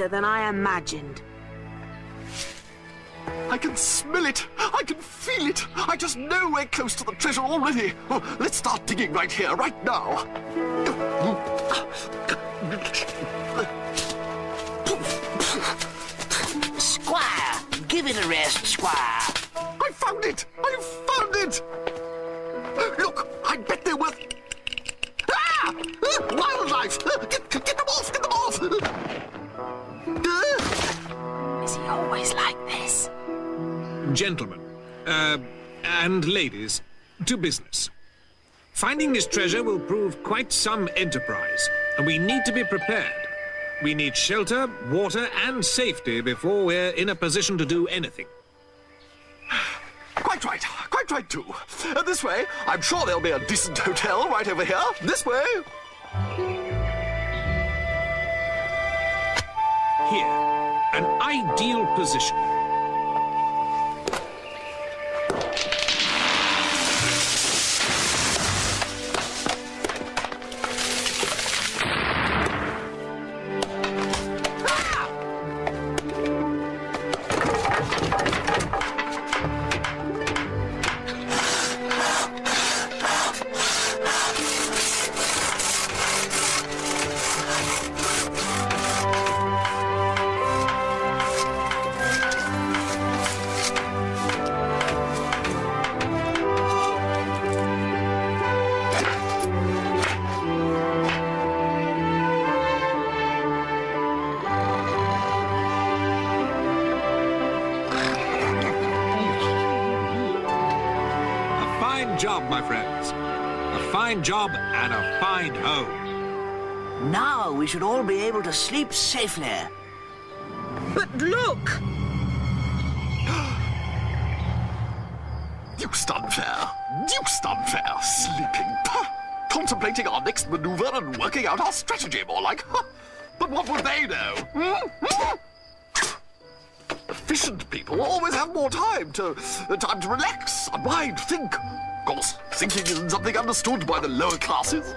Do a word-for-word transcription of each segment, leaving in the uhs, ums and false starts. better than I imagined. I can smell it! I can feel it! I just know we're close to the treasure already! Oh, let's start digging right here, right now! Squire! Give it a rest, Squire! I found it! I found it! Look, I bet they're worth... Ah! Wildlife! Get, get them off! Get them off! Is he always like this? Gentlemen, uh, and ladies, to business. Finding this treasure will prove quite some enterprise, and we need to be prepared. We need shelter, water, and safety before we're in a position to do anything. Quite right, quite right too. Uh, this way, I'm sure there'll be a decent hotel right over here. This way. Here, an ideal position. Job, my friends. A fine job and a fine home. Now we should all be able to sleep safely. But look! Deuced unfair. Deuced unfair. Sleeping. Pah. Contemplating our next maneuver and working out our strategy, more like. Huh. But what would they know? Mm-hmm. Efficient people always have more time to... Uh, time to relax, unwind, think. Of course, thinking isn't something understood by the lower classes.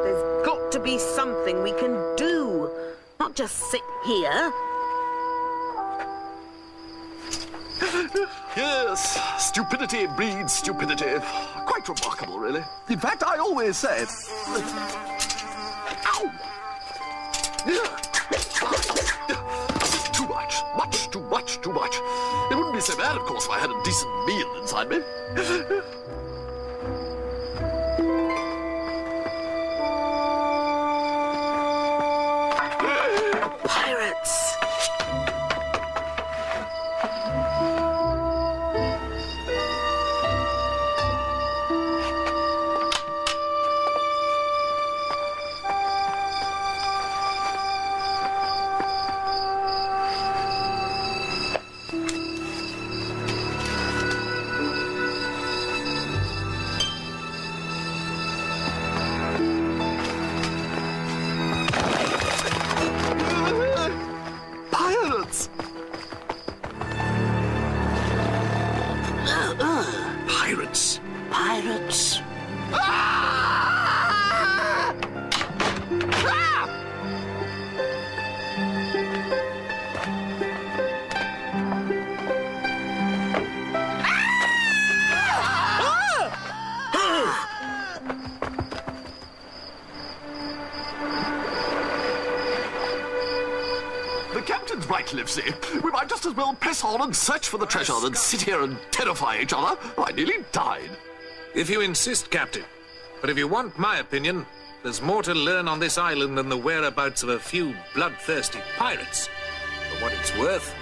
There's got to be something we can do, not just sit here. Yes, stupidity breeds stupidity. Quite remarkable, really. In fact, I always say it. Ow! Too much, much, too much, too much. It wouldn't be so bad, of course, if I had a decent meal inside me. Pirates! Livesey, we might just as well press on and search for the treasure than sit here and terrify each other. I nearly died. If you insist, Captain. But if you want my opinion, there's more to learn on this island than the whereabouts of a few bloodthirsty pirates. For what it's worth.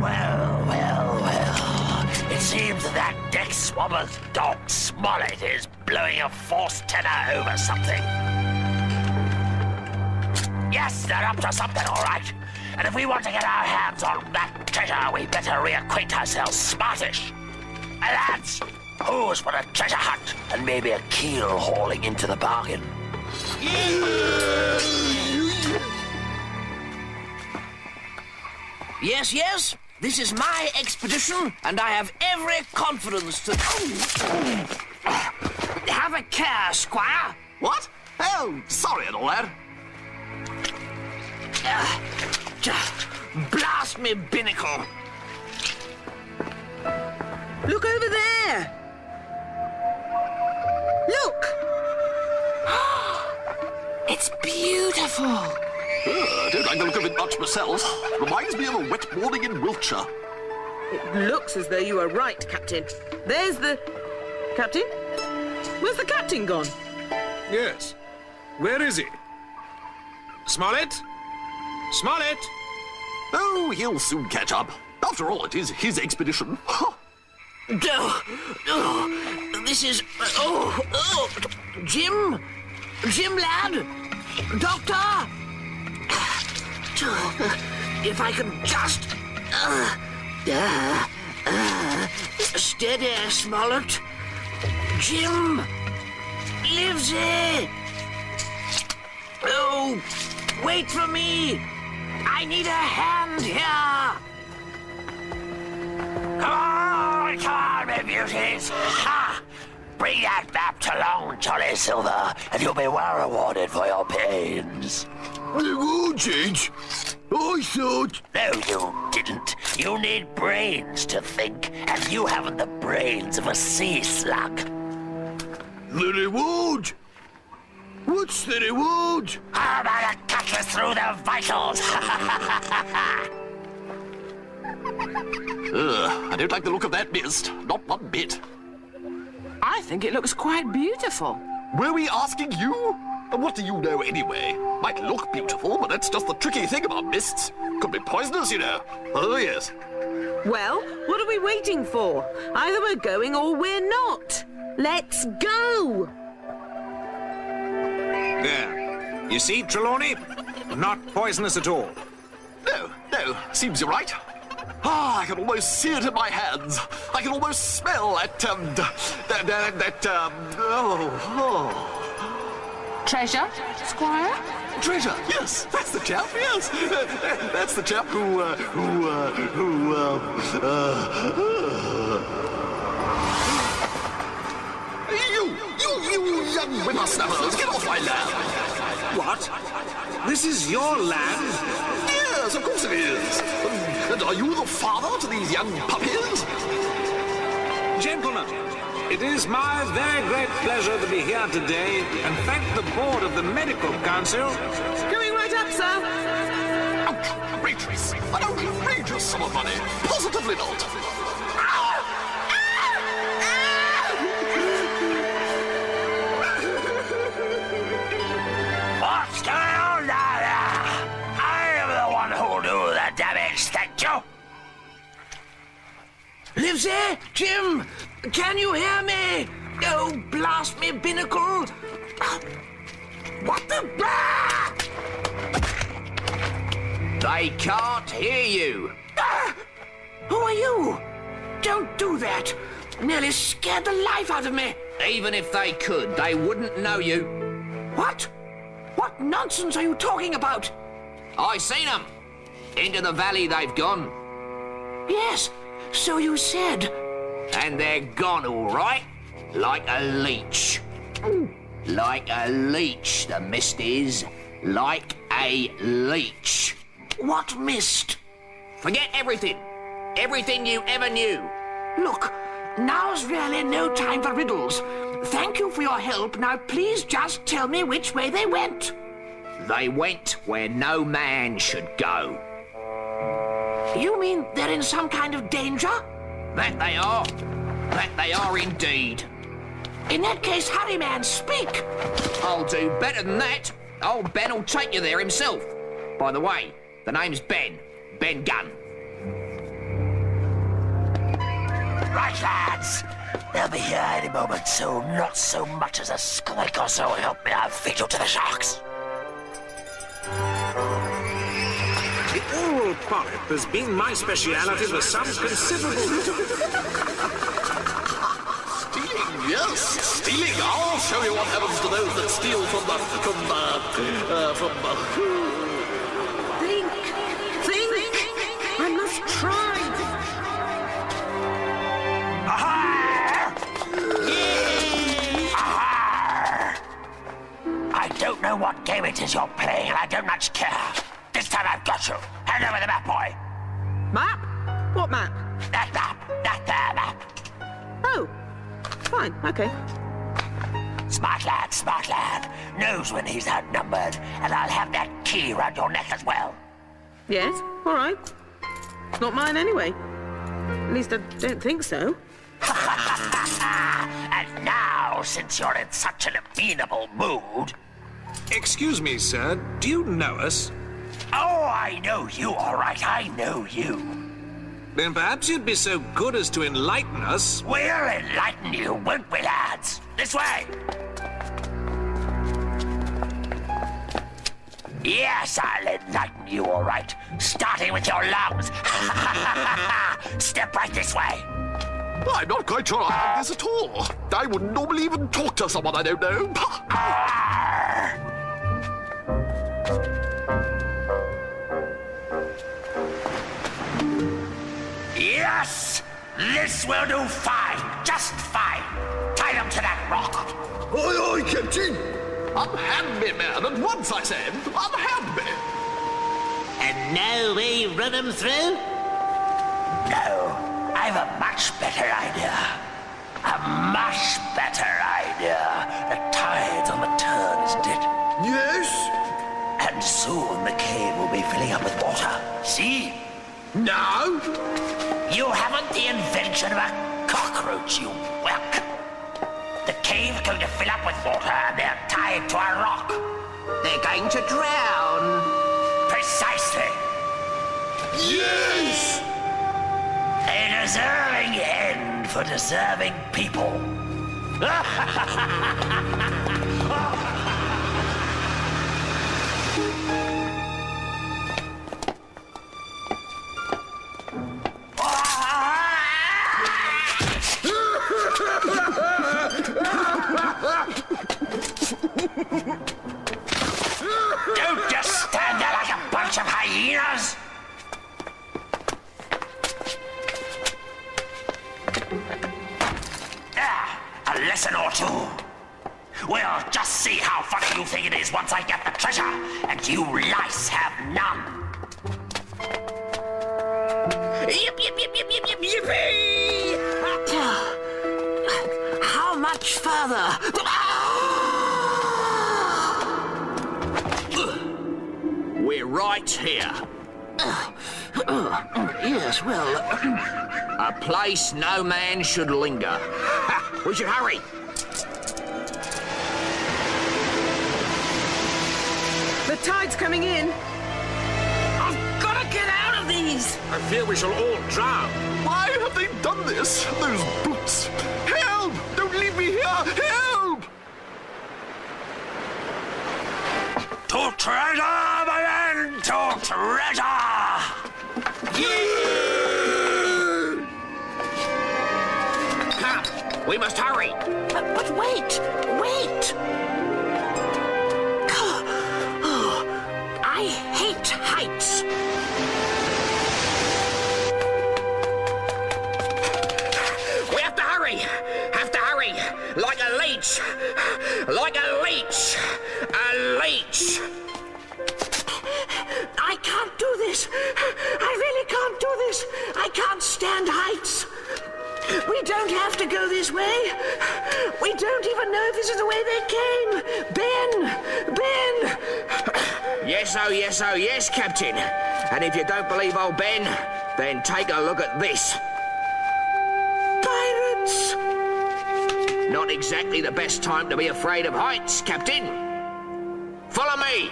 Well, well, well. It seems that deck swabber's Doc Smollett is blowing a force tenor over something. Yes, they're up to something, all right. And if we want to get our hands on that treasure, we better reacquaint ourselves smartish. And lads, who's for a treasure hunt and maybe a keel hauling into the bargain? Yes, yes. This is my expedition, and I have every confidence to... Have a care, Squire. What? Oh, sorry and all that. Uh, blast me binnacle. Look over there. Look. It's beautiful. Oh, I don't like the look of it much myself. Reminds me of a wet morning in Wiltshire. It looks as though you were right, Captain. There's the... Captain? Where's the captain gone? Yes. Where is he? Smollett? Smollett? Oh, he'll soon catch up. After all, it is his expedition. Oh, oh, this is... Oh, oh, Jim? Jim, lad? Doctor? If I can just... Uh, uh, uh, steady, Smollett. Jim! Livesey! Oh, wait for me! I need a hand here! Come on, come on, my beauties! Ha! Bring that map to Long John Silver, and you'll be well rewarded for your pains. It won't change. I thought... No, you didn't. You need brains to think, and you haven't the brains of a sea slug. The reward? What's the reward? How about a cutlass through the vitals? Ugh, I don't like the look of that mist. Not one bit. I think it looks quite beautiful. Were we asking you? And what do you know anyway? Might look beautiful, but that's just the tricky thing about mists. Could be poisonous, you know. Oh, yes. Well, what are we waiting for? Either we're going or we're not. Let's go! There. You see, Trelawney? Not poisonous at all. No, no. Seems you're right. Ah, I can almost see it in my hands. I can almost smell that, um... That, that, that, um... Oh, oh... Treasure, Squire? Treasure, yes, that's the chap, yes. Uh, that's the chap who, uh, who, uh, who, uh, uh... You, you, you young whippersnappers, get off my land. What? This is your land? Yes, of course it is. And are you the father to these young puppies? Gentlemen. It is my very great pleasure to be here today and thank the board of the medical council. Going right up, sir. Outrageous! An outrageous sum of money. Positively not. What's going on down there? I am the one who'll do the damage, thank you. Livesey, Jim. Can you hear me? Oh, blast me, binnacle! What the... Ah! They can't hear you. Ah! Who are you? Don't do that. Nearly scared the life out of me. Even if they could, they wouldn't know you. What? What nonsense are you talking about? I seen them. Into the valley they've gone. Yes, so you said... And they're gone, all right? Like a leech. Mm. Like a leech, the mist is. Like a leech. What mist? Forget everything. Everything you ever knew. Look, now's really no time for riddles. Thank you for your help. Now please just tell me which way they went. They went where no man should go. You mean they're in some kind of danger? That they are. That they are indeed. In that case, hurry, man, speak. I'll do better than that. Old Ben will take you there himself. By the way, the name's Ben. Ben Gunn. Right, lads. They'll be here any moment, so not so much as a squeak or so help me, I'll feed you to the sharks. Oral polyp has been my speciality for some considerable stealing, yes, stealing. I'll show you what happens to those that steal from the from the uh, from the. Think, think. I'm It's true! I don't know what game it is you're playing, and I don't much care. This time I've got you. Hand over the map, boy. Map? What map? That map. That there map. Oh. Fine. Okay. Smart lad, smart lad. Knows when he's outnumbered, and I'll have that key round your neck as well. Yes, all right. It's not mine anyway. At least I don't think so. And now, since you're in such an amenable mood... Excuse me, sir. Do you know us? Oh, I know you, all right. I know you. Then perhaps you'd be so good as to enlighten us. We'll enlighten you, won't we, lads? This way! Yes, I'll enlighten you, all right. Starting with your lungs. Step right this way. I'm not quite sure I like this at all. I wouldn't normally even talk to someone I don't know. Yes! This will do fine. Just fine. Tie them to that rock. Aye, aye, Captain. Unhand me, man, at once, I said. Unhand me. And now we run them through? No. I've a much better idea. A much better idea. The tide's on the turn, isn't it? Yes. And soon the cave will be filling up with water. See? No. You haven't the invention of a cockroach, you whelp. The cave's going to fill up with water and they're tied to a rock. They're going to drown. Precisely. Yes! A deserving end for deserving people. Don't just stand there like a bunch of hyenas. Lesson or two. We'll just see how funny you think it is once I get the treasure, and you lice have none. Yip, yip, yip, yip, yip, yip, yippee! How much further? We're right here. Uh, uh, yes, well... Uh, a place no man should linger. We should hurry. The tide's coming in. I've got to get out of these. I fear we shall all drown. Why have they done this? Those brutes. Help! Don't leave me here. Help! To treasure, my men! To treasure! Yeah! We must hurry! But, but wait! Wait! Oh, I hate heights! We have to hurry! Have to hurry! Like a leech! Like a leech! A leech! I can't do this! I really can't do this! I can't stand heights! We don't have to go this way. We don't even know if this is the way they came. Ben! Ben! Yes, oh, yes, oh, yes, Captain. And if you don't believe old Ben, then take a look at this. Pirates! Not exactly the best time to be afraid of heights, Captain. Follow me.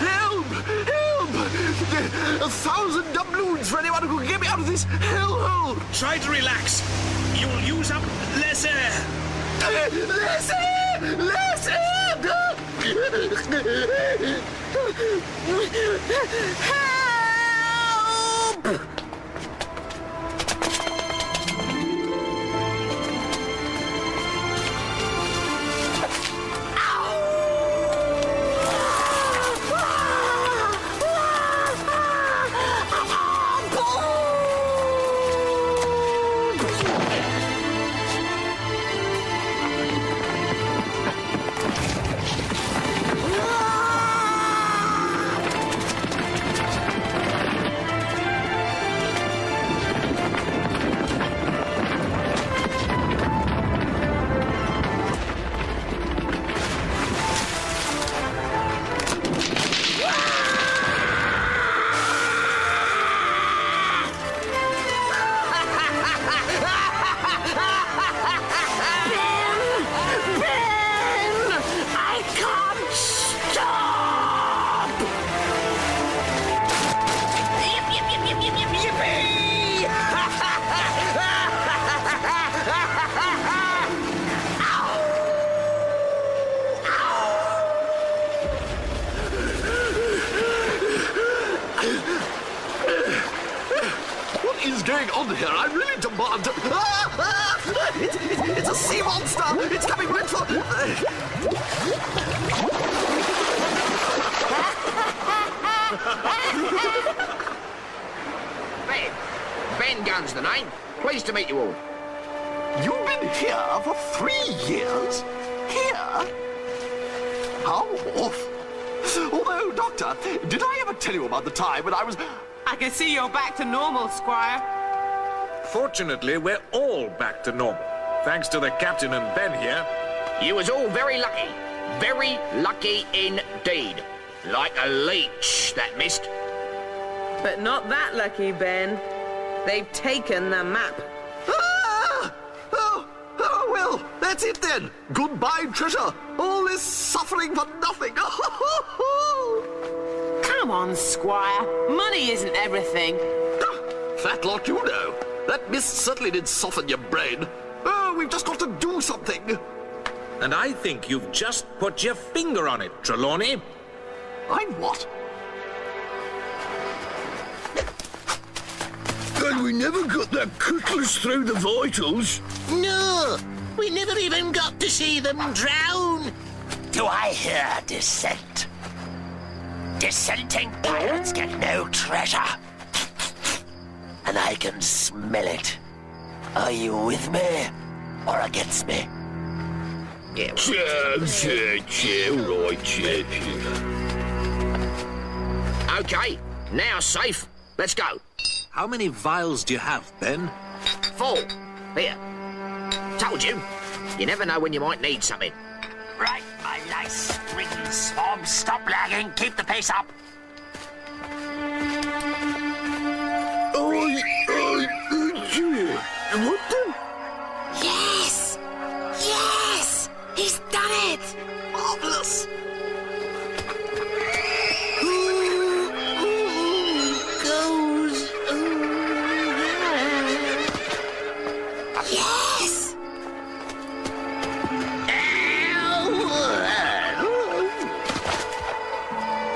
Help! Help! A thousand doubloons for anyone who can get me out of this hellhole! Try to relax. You'll use up less air. Less air! Less air! Help! going on here? I really demand... Ah, ah, it, it, it's a sea monster! It's coming right for... Ben! Ben Gunn's the name. Pleased to meet you all. You've been here for three years? Here? How awful. Although, Doctor, did I ever tell you about the time when I was... I can see you're back to normal, Squire. Fortunately, we're all back to normal, thanks to the Captain and Ben here. You was all very lucky. Very lucky indeed. Like a leech, that missed. But not that lucky, Ben. They've taken the map. Ah! Oh, oh, well, that's it then. Goodbye, treasure. All this suffering for nothing. Come on, Squire. Money isn't everything. Ah, fat lot you know. That mist certainly did soften your brain. Oh, we've just got to do something. And I think you've just put your finger on it, Trelawney. I'm what? And we never got that cutlass through the vitals. No, we never even got to see them drown. Do I hear dissent? Dissenting pirates get no treasure. And I can smell it. Are you with me or against me? Yeah, right. Okay, now safe. Let's go. How many vials do you have, Ben? Four. Here. Told you. You never know when you might need something. Right, my nice written swab. Stop lagging. Keep the pace up. Oi, oi, oi. What the? Yes! Yes! He's done it! Marvelous! Yes!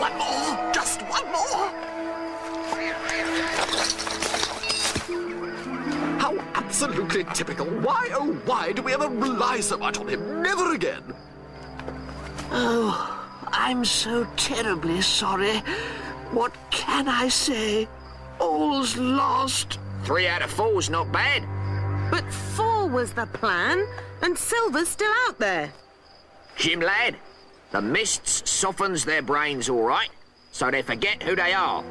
One more! Just one more! How absolutely typical. Why, oh, why do we ever rely so much on him? Never again! Oh, I'm so terribly sorry. What can I say? All's lost. Three out of four's not bad. But four was the plan, and Silver's still out there. Jim, lad, the mists softens their brains all right, so they forget who they are.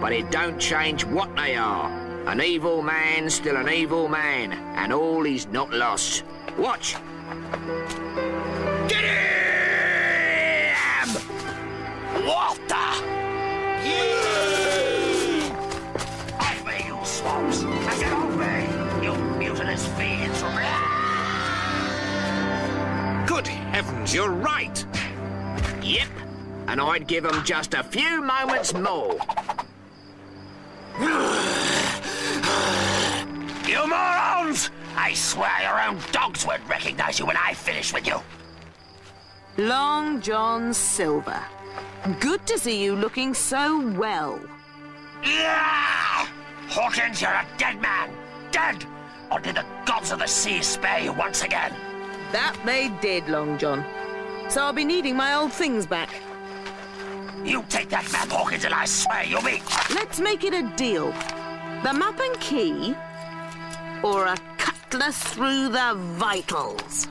But it don't change what they are. An evil man's still an evil man, and all is not lost. Watch. Get him! What the? Yeah! I feel your swabs. I get off me. Good heavens, you're right. Yep, and I'd give them just a few moments more. You morons! I swear your own dogs won't recognize you when I finish with you. Long John Silver, good to see you looking so well. Yeah! Hawkins, you're a dead man. Dead! Or did the gods of the sea spare you once again? That they did, Long John. So I'll be needing my old things back. You take that map, Hawkins, and I swear you'll be... Let's make it a deal. The map and key, or a cutlass through the vitals.